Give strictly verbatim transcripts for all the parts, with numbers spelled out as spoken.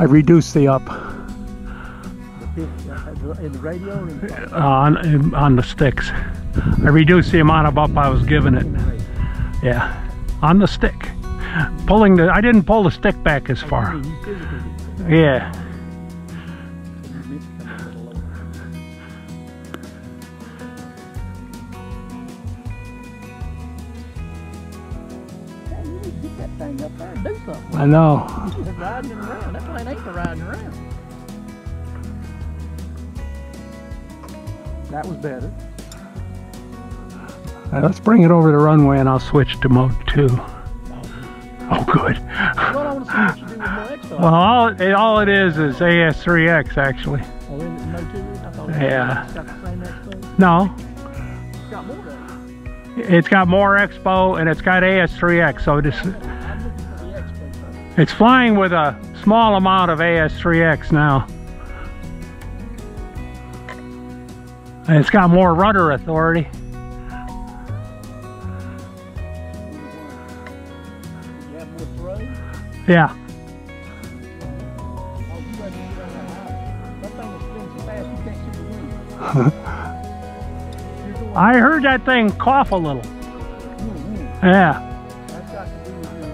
I reduced the up. The pitch, uh, in the radio or in the on, on the sticks. I reduced the amount of up I was giving it. Yeah, on the stick. Pulling the, I didn't pull the stick back as far. Yeah. Thing up there and do something. I know. Riding around. That plane ain't for riding around. That was better. Right, let's bring it over the runway and I'll switch to mode two. Oh, good. Well, I want to see what you do with my X. Well, all it, all it is is A S three X actually. Oh, is it mode two? I thought it was yeah. It's got the same X. No. It's got more of it. It's got more Expo and it's got A S three X, so this, it's flying with a small amount of A S three X now. And it's got more rudder authority. Yeah. I heard that thing cough a little. Mm-hmm. Yeah. That's got to do with your,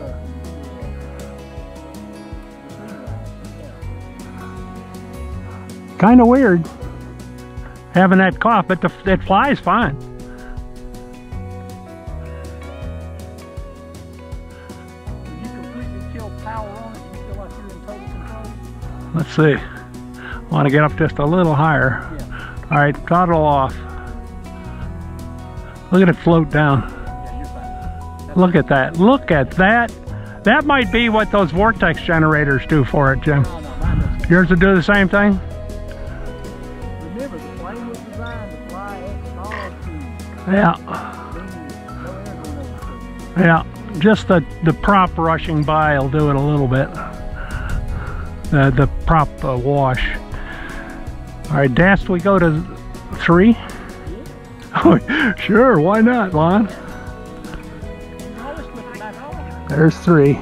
uh, your, uh, kind of weird having that cough, but the, it flies fine. Did you completely kill power on it? Do you feel like you're in total control? Let's see. I want to get up just a little higher. Yeah. All right, throttle off. Look at it float down. Look at that. Look at that. That might be what those vortex generators do for it, Jim. Yours will do the same thing? Remember, the plane was designed to fly X R two. Yeah. Yeah. Just the, the prop rushing by will do it a little bit. The, the prop uh, wash. All right, Dast, we go to three. Oh, sure, why not, Lon? There's three.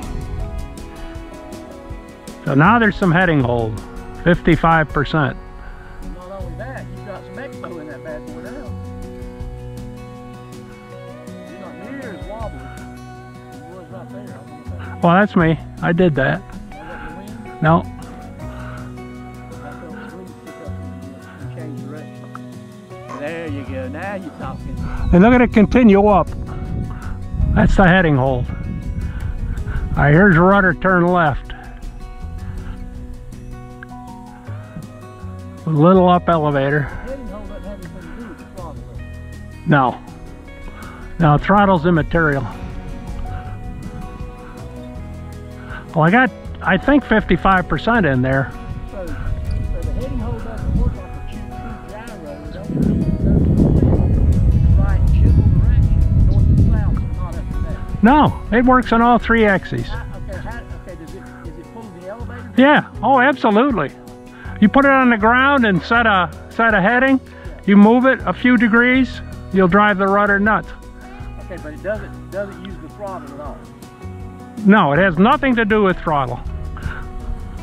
So now there's some heading hold, fifty-five percent. Not only that, you've got some expo in that bad boy now. You're not near as wobbly as it was right there. Well, that's me. I did that. No. There you go, now you're talking. And look at it continue up. That's the heading hold. Alright, here's rudder turn left. A little up elevator. Heading hold doesn't have anything to do with the throttle. No. No, throttle's immaterial. Well, I got, I think fifty-five percent in there. So, so the heading hold doesn't work like a choo-choo gyro, does it? No, it works on all three axes. How, okay, how, okay, does it, does it pull the elevator? Yeah, oh, absolutely. You put it on the ground and set a, set a heading, yeah. You move it a few degrees, you'll drive the rudder nuts. Okay, but it doesn't, doesn't use the throttle at all? No, it has nothing to do with throttle.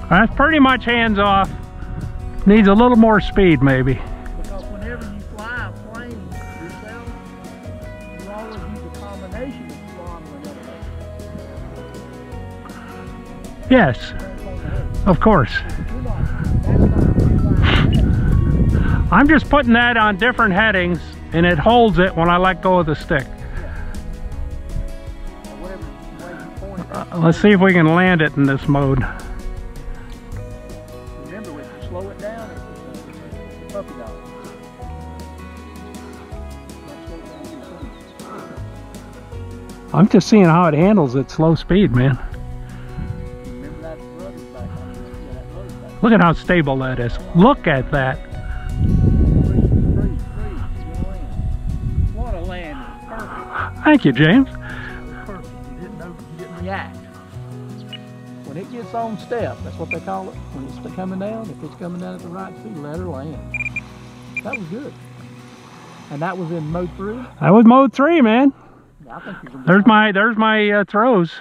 That's pretty much hands off. Needs a little more speed, maybe. Because whenever you fly a plane yourself, you always use a combination of. Yes, of course. I'm just putting that on different headings and it holds it when I let go of the stick. Uh, let's see if we can land it in this mode. Remember, when you slow it down, it's a puppy dog. I'm just seeing how it handles at slow speed, man. Look at how stable that is. Look at that. What a landing. Perfect. Thank you, James. Perfect. You didn't know, you didn't react. When it gets on step, that's what they call it. When it's coming down, if it's coming down at the right speed, let her land. That was good. And that was in mode three? That was mode three, man. I think there's my, there's my uh, throws.